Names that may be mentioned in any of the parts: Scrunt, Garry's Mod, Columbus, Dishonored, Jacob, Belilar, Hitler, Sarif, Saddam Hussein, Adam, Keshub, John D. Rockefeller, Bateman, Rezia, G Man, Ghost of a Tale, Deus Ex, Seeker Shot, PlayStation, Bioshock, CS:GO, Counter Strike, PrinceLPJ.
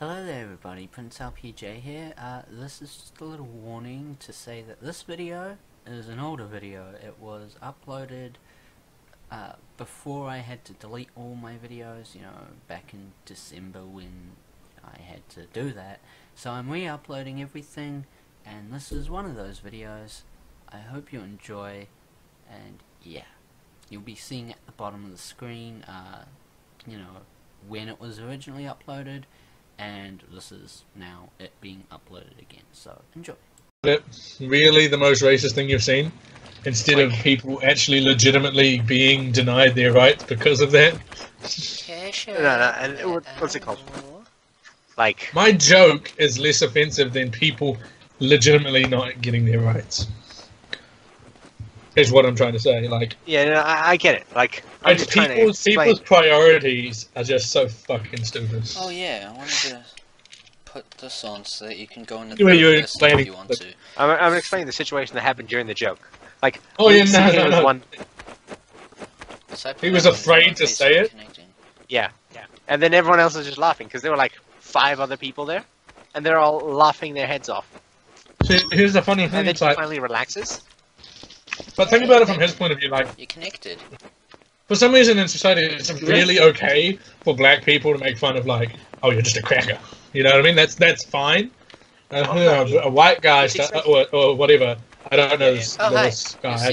Hello there everybody, PrinceLPJ here. This is just a little warning to say that this video is an older video. It was uploaded before I had to delete all my videos, you know, back in December when I had to do that. So I'm re-uploading everything, and this is one of those videos. I hope you enjoy, and yeah, you'll be seeing at the bottom of the screen, you know, when it was originally uploaded. And this is now it being uploaded again, so enjoy. Really the most racist thing you've seen? Instead of people actually legitimately being denied their rights because of that? No, what's it called? Like... My joke is less offensive than people legitimately not getting their rights. Is what I'm trying to say, like... Yeah, no, I get it, like... I'm just people's priorities are just so fucking stupid. Oh yeah, I wanted to put this on so that you can go into the list if you want to. I'm explaining the situation that happened during the joke. Like, oh yeah, no. He was afraid to say it? Yeah, yeah. And then everyone else was just laughing, because there were like 5 other people there, and they're all laughing their heads off. So here's the funny thing, and then he finally relaxes. But think about it from his point of view, like... You're connected. For some reason in society, it's really okay for black people to make fun of, like, oh, you're just a cracker. You know what I mean? That's fine. A white guy, or whatever, I don't know this guy. I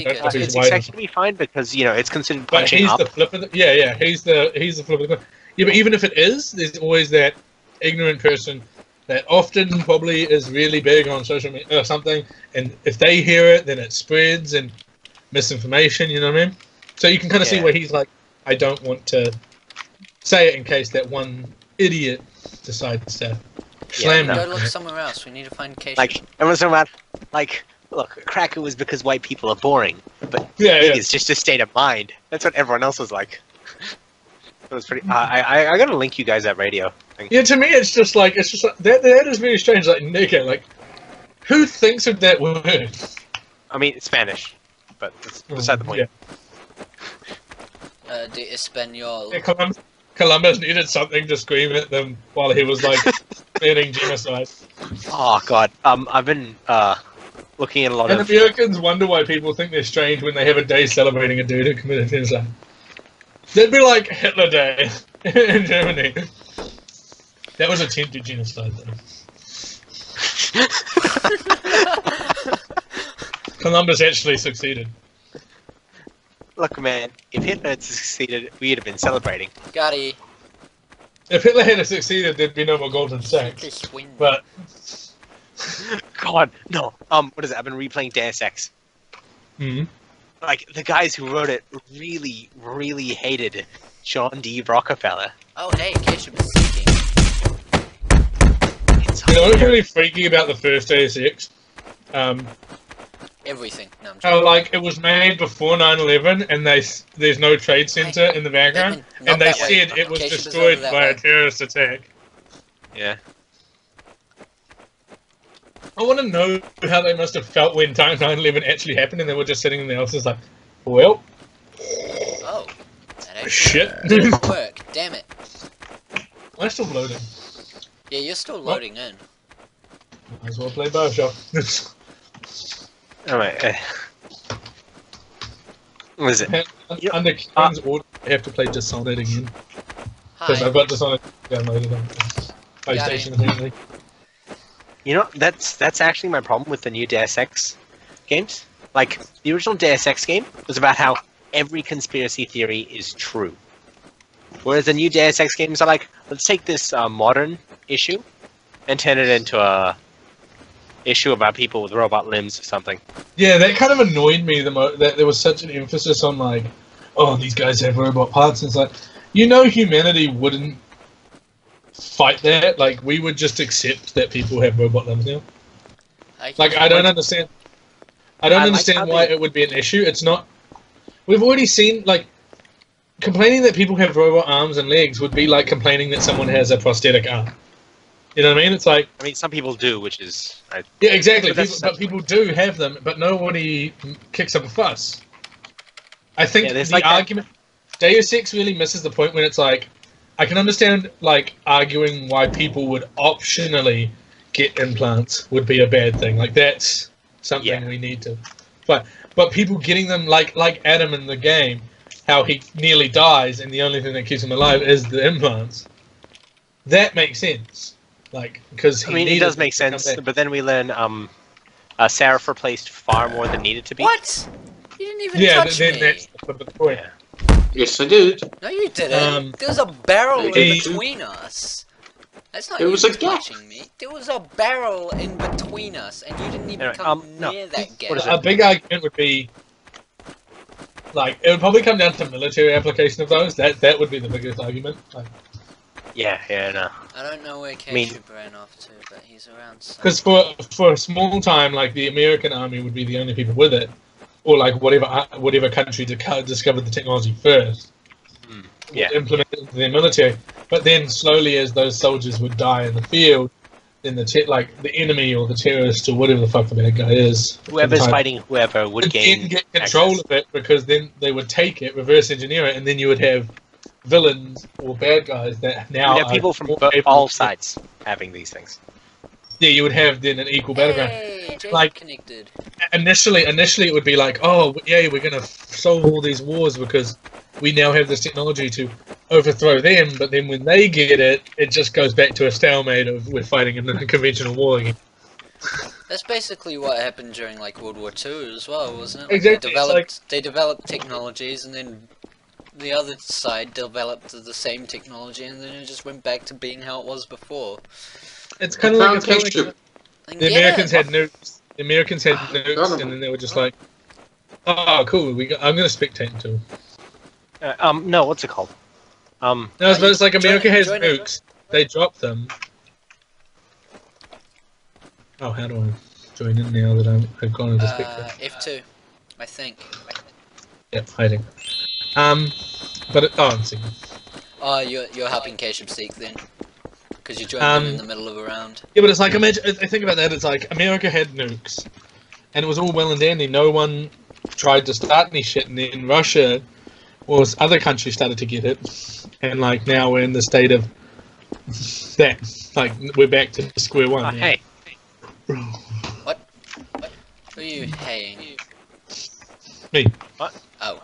don't know if he's white. It's actually fine because, you know, it's considered punching up. But he's the flip of the... Yeah, yeah, he's the flip of the... Yeah, but even if it is, there's always that ignorant person that often probably is really big on social media or something, and if they hear it, then it spreads and misinformation, you know what I mean? So you can kind of see where he's like, I don't want to say it in case that one idiot decides to slam them. Go look somewhere else, we need to find Keshub. Like, everyone's talking about, like, look, cracker was because white people are boring, but it's just a state of mind. That's what everyone else was like. It was pretty. I gotta link you guys that radio thing. Yeah, to me it's just like that is really strange. Like nigga, like who thinks of that word? I mean, it's Spanish, but that's beside the point. Yeah. De Espanol. Yeah, Columbus needed something to scream at them while he was like planning genocide. Oh god, I've been looking at a lot of. And Americans wonder why people think they're strange when they have a day celebrating a dude who committed genocide. They'd be like Hitler Day in Germany. That was attempted genocide though. Columbus actually succeeded. Look man, if Hitler had succeeded, we'd have been celebrating. Gotti. If Hitler had succeeded, there'd be no more golden sacks. But... God, no. What is it? I've been replaying Deus Ex. Mm-hmm. Like, the guys who wrote it really, really hated John D. Rockefeller. Oh, hey, Keshub is speaking. You know what's really freaky about the first Deus Ex? Everything. No, I'm joking. Like, it was made before 9/11, and there's no trade center in the background, and they said it was destroyed by a terrorist attack. Yeah. I want to know how they must have felt when 9/11 actually happened, and they were just sitting in the office like, well... Oh, that actually didn't work, damn it. I'm still loading. Yeah, you're still loading in. Might as well play Bioshock. Alright, what is it? Under King's order, I have to play Dishonored again. Because I've got Dishonored downloaded on PlayStation apparently. You know, that's actually my problem with the new Deus Ex games. Like, the original Deus Ex game was about how every conspiracy theory is true. Whereas the new Deus Ex games are like, let's take this modern issue and turn it into a issue about people with robot limbs or something. Yeah, that kind of annoyed me, that there was such an emphasis on like, oh, these guys have robot parts. It's like, you know, humanity wouldn't fight that, like we would just accept that people have robot limbs now. Like I don't understand why it would be an issue. It's not. We've already seen, like, complaining that people have robot arms and legs would be like complaining that someone has a prosthetic arm. You know what I mean? It's like, I mean, some people do, which is yeah, exactly. But people do have them, but nobody kicks up a fuss. I think the argument Deus Ex really misses the point when it's like, I can understand, like, arguing why people would optionally get implants would be a bad thing. Like, that's something we need to... But people getting them, like Adam in the game, how he nearly dies and the only thing that keeps him alive is the implants. That makes sense. Like, because I mean, it does make sense, but then we learn Sarif replaced far more than needed to be. What? You didn't even touch me. That's the point. Yeah. Yes, I did. No, you didn't. There was a barrel in between us. That's not you touching me. There was a barrel in between us, and you didn't even come near that gap. A big argument would be, like, it would probably come down to military application of those. That would be the biggest argument. Like, yeah, no. I don't know where Keshub ran off to, but he's around somewhere. Because for a small time, like, the American army would be the only people with it. Or like whatever country discovered the technology first, implemented into their military. But then slowly, as those soldiers would die in the field, then the enemy or the terrorist or whatever the fuck the bad guy is, whoever's fighting whoever would get control of it, because then they would take it, reverse engineer it, and then you would have villains or bad guys that now are people from all sides having these things. Yeah, you would have then an equal battleground. Hey, like connected. Initially it would be like, oh, yeah, we're gonna solve all these wars because we now have this technology to overthrow them. But then when they get it, it just goes back to a stalemate of we're fighting in a conventional war again. That's basically what happened during like World War II as well, wasn't it? Like, exactly. They developed technologies, and then the other side developed the same technology, and then it just went back to being how it was before. It's kind of like the Americans had nukes, and then they were just like, "Oh, cool! I'm going to spectate too." No, what's it called? No, it's like America has nukes. They drop them. Oh, how do I join in now that I've gone into spectate? F2, I think. Yeah, hiding. I'm seeing. Oh, you're helping Keshub seek then. Because you joined in the middle of a round. Yeah, but it's like, imagine, I think about that, it's like, America had nukes, and it was all well and dandy, no one tried to start any shit, and then Russia, or other countries started to get it, and like, now we're in the state of that, like, we're back to square one. Oh, hey. What? Who are you haying? Me. What? Oh.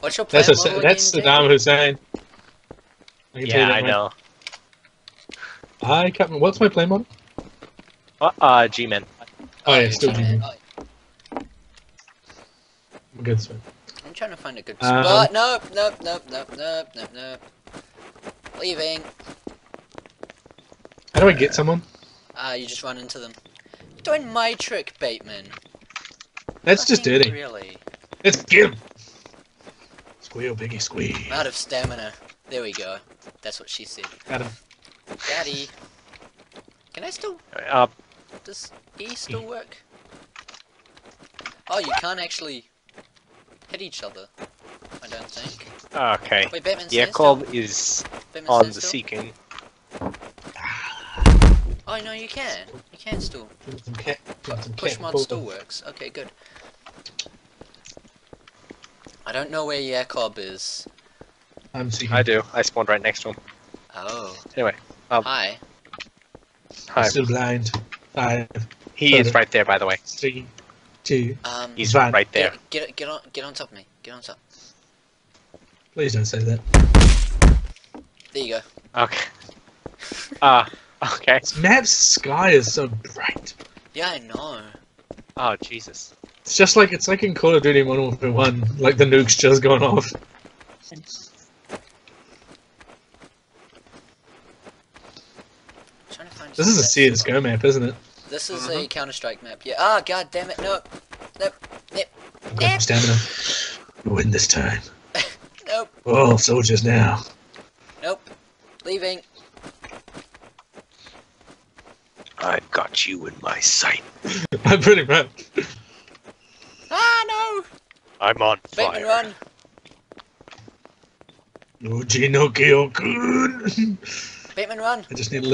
What's your plan? That's Saddam Hussein. Yeah, I know. What's my play model? G Man. Oh yeah, still G Man. Good spot. I'm trying to find a good spot. Nope. Leaving. How do I get someone? You just run into them. You're doing my trick, Bateman. That's just dirty. Really. Let's get him. Squeal, Biggie, squeal. I'm out of stamina. There we go. That's what she said. Adam. Daddy. Can I still... Does E still work? Oh, you can't actually hit each other, I don't think. Okay. Wait, Batman's Jacob is on the seeking. Oh, no, you can. You can still. Push mod still works. Okay, good. I don't know where Jacob is. I'm seeking. I do. I spawned right next to him. Oh. Anyway. Hi. Hi. I'm still blind. 5. He is right there, by the way. 3, 2. He's right there. Get on top of me. Get on top. Please don't say that. There you go. Okay. Okay. This map's sky is so bright. Yeah, I know. Oh Jesus. It's just like in Call of Duty Modern Warfare 1. Like the nuke's just gone off. This is a CS:GO map, isn't it? This is a Counter Strike map. Yeah. Ah, god damn it! Nope. I've got stamina. We'll win this time. Nope. Oh, soldiers now. Nope. Leaving. I've got you in my sight. I'm pretty much. Ah no! I'm on fire. Bateman, run. Noji no Kyokun. Bateman, run! I just need a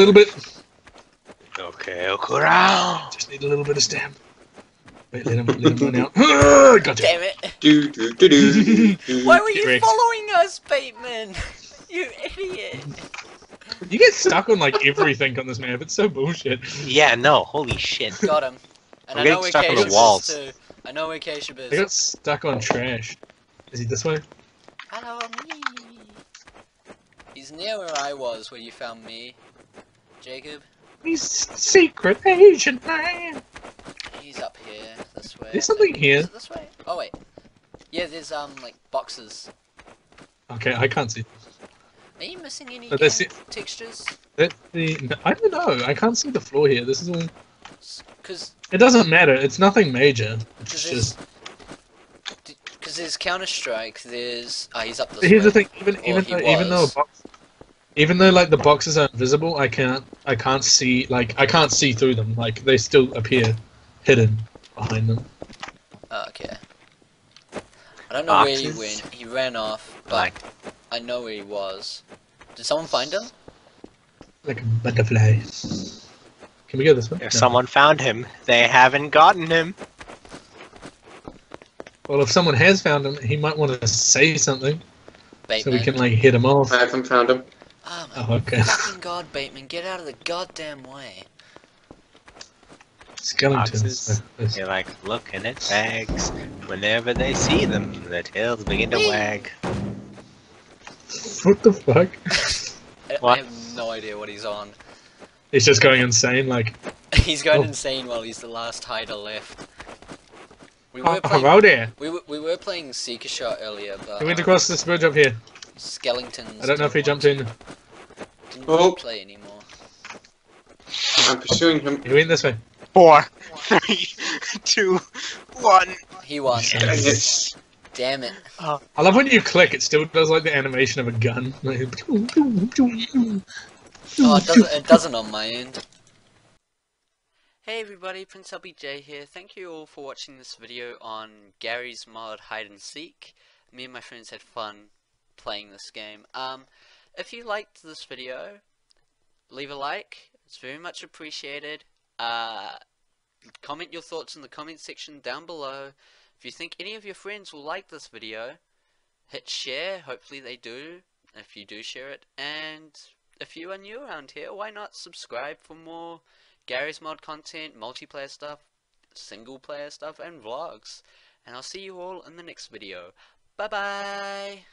little bit. Okay, Okura. Just need a little bit of stamina. Wait, let him run out. Gotcha. Damn it. Why were you following us, Bateman? You idiot. You get stuck on like everything on this map. It's so bullshit. Yeah, no. Holy shit. Got him. And I know where Keshub is too. I know where Keshub is. I got stuck on trash. Is he this way? Hello, me. He's near where I was, where you found me, Jacob. He's secret agent man. He's up here. This way. There's something here. Is it this way? Oh wait. Yeah, there's like boxes. Okay, I can't see. Are you missing any textures? I don't know. I can't see the floor here. This is all. Cause it doesn't matter. It's nothing major. It's just. Because there's Counter Strike. There's he's up this. Here's the thing. Even though like the boxes are invisible, I can't see through them. Like they still appear hidden behind them. Oh, okay. I don't know where he went. He ran off, but. Like, I know where he was. Did someone find him? Like a butterfly. Can we go this way? If someone found him, they haven't gotten him. Well, if someone has found him, he might want to say something. Bateman. So we can like hit him off. I haven't found him. Oh, my okay. Fucking god, Bateman, get out of the goddamn way. Skeletons. They like looking at bags. Whenever they see them, their tails begin to wag. What the fuck? I have no idea what he's on. He's just going insane, like... he's going insane while he's the last hider left. We were playing... Hello there! We were playing Seeker Shot earlier, but... We went across this bridge up here. Skeletons... I don't know if he jumped in. Didn't really play anymore. I'm pursuing him. He went this way. 4, 3, 2, 1... He won. Yes. Damn it. I love when you click, it still does like the animation of a gun. Like, oh, it doesn't on my end. Hey everybody, PrinceLPJ here. Thank you all for watching this video on Garry's Mod Hide and Seek. Me and my friends had fun playing this game. If you liked this video, leave a like. It's very much appreciated. Comment your thoughts in the comment section down below. If you think any of your friends will like this video, hit share, hopefully they do, if you do share it, and if you are new around here, why not subscribe for more Garry's Mod content, multiplayer stuff, single player stuff, and vlogs, and I'll see you all in the next video. Bye bye!